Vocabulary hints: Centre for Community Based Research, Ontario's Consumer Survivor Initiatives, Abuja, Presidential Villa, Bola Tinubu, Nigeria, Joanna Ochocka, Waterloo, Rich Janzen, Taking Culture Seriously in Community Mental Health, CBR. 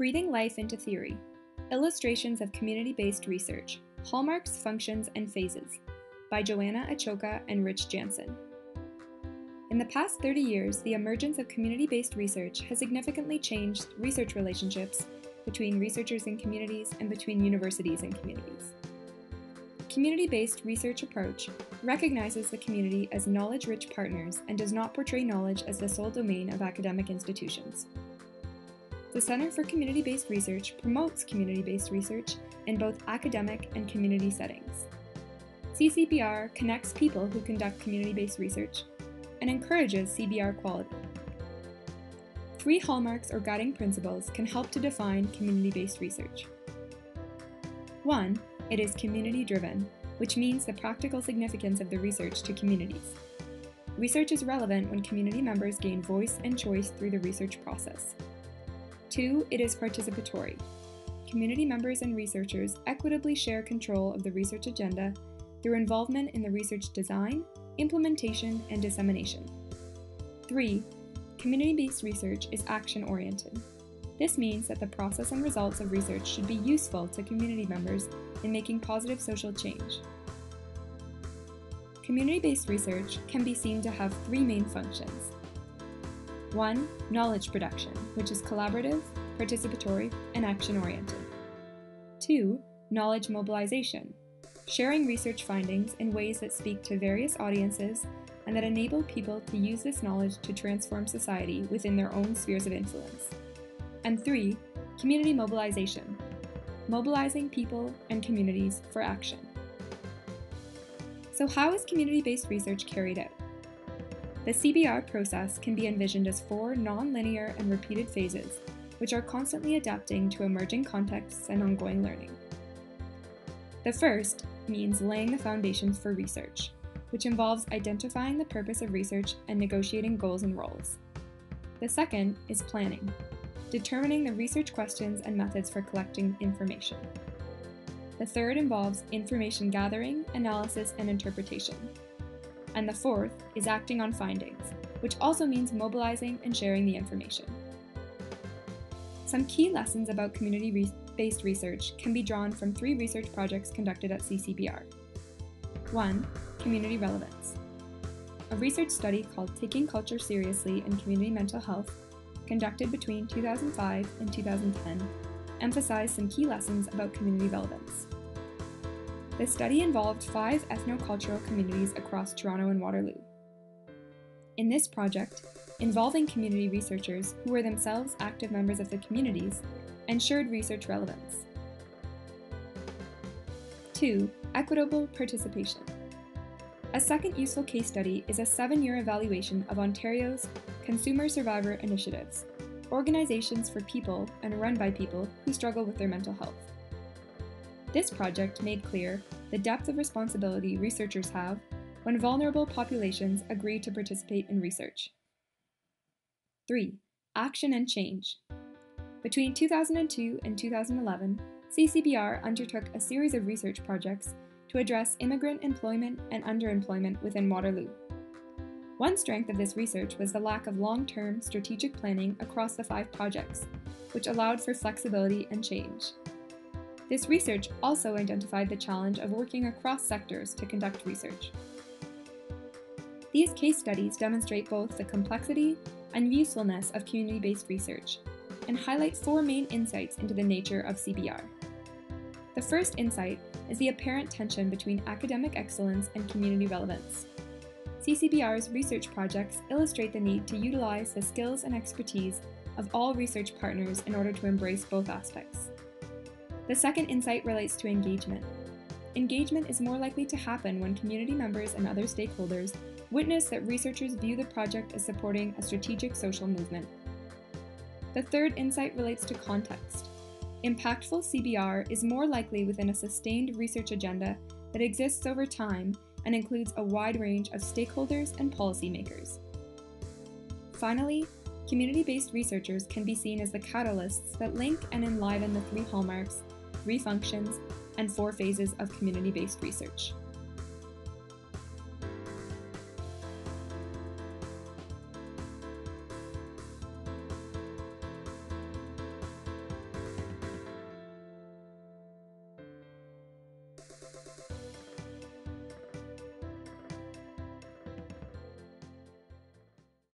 Breathing Life into Theory, Illustrations of Community-Based Research, Hallmarks, Functions, and Phases, by Joanna Ochocka and Rich Janzen. In the past 30 years, the emergence of community-based research has significantly changed research relationships between researchers and communities and between universities and communities. Community-based research approach recognizes the community as knowledge-rich partners and does not portray knowledge as the sole domain of academic institutions. The Centre for Community-Based Research promotes community-based research in both academic and community settings. CCBR connects people who conduct community-based research and encourages CBR quality. Three hallmarks or guiding principles can help to define community-based research. 1. It is community-driven, which means the practical significance of the research to communities. Research is relevant when community members gain voice and choice through the research process. 2. It is participatory. Community members and researchers equitably share control of the research agenda through involvement in the research design, implementation, and dissemination. 3. Community-based research is action-oriented. This means that the process and results of research should be useful to community members in making positive social change. Community-based research can be seen to have three main functions. 1. Knowledge production, which is collaborative, participatory, and action-oriented. 2. Knowledge mobilization, sharing research findings in ways that speak to various audiences and that enable people to use this knowledge to transform society within their own spheres of influence. And 3, community mobilization, mobilizing people and communities for action. So how is community-based research carried out? The CBR process can be envisioned as 4 non-linear and repeated phases, which are constantly adapting to emerging contexts and ongoing learning. The first means laying the foundations for research, which involves identifying the purpose of research and negotiating goals and roles. The second is planning, determining the research questions and methods for collecting information. The third involves information gathering, analysis, and interpretation. And the fourth is acting on findings, which also means mobilizing and sharing the information. Some key lessons about community-based research can be drawn from 3 research projects conducted at CCBR. 1. Community relevance. A research study called Taking Culture Seriously in Community Mental Health, conducted between 2005 and 2010, emphasized some key lessons about community relevance. The study involved 5 ethnocultural communities across Toronto and Waterloo. In this project, involving community researchers who were themselves active members of the communities, ensured research relevance. 2. Equitable participation. A second useful case study is a 7-year evaluation of Ontario's Consumer Survivor Initiatives, organizations for people and run by people who struggle with their mental health. This project made clear the depth of responsibility researchers have when vulnerable populations agree to participate in research. 3. Action and change. Between 2002 and 2011, CCBR undertook a series of research projects to address immigrant employment and underemployment within Waterloo. One strength of this research was the lack of long-term strategic planning across the 5 projects, which allowed for flexibility and change. This research also identified the challenge of working across sectors to conduct research. These case studies demonstrate both the complexity and usefulness of community-based research and highlight 4 main insights into the nature of CBR. The first insight is the apparent tension between academic excellence and community relevance. CCBR's research projects illustrate the need to utilize the skills and expertise of all research partners in order to embrace both aspects. The second insight relates to engagement. Engagement is more likely to happen when community members and other stakeholders witness that researchers view the project as supporting a strategic social movement. The third insight relates to context. Impactful CBR is more likely within a sustained research agenda that exists over time and includes a wide range of stakeholders and policymakers. Finally, community-based researchers can be seen as the catalysts that link and enliven the 3 hallmarks, 3 functions, and 4 phases of community-based research.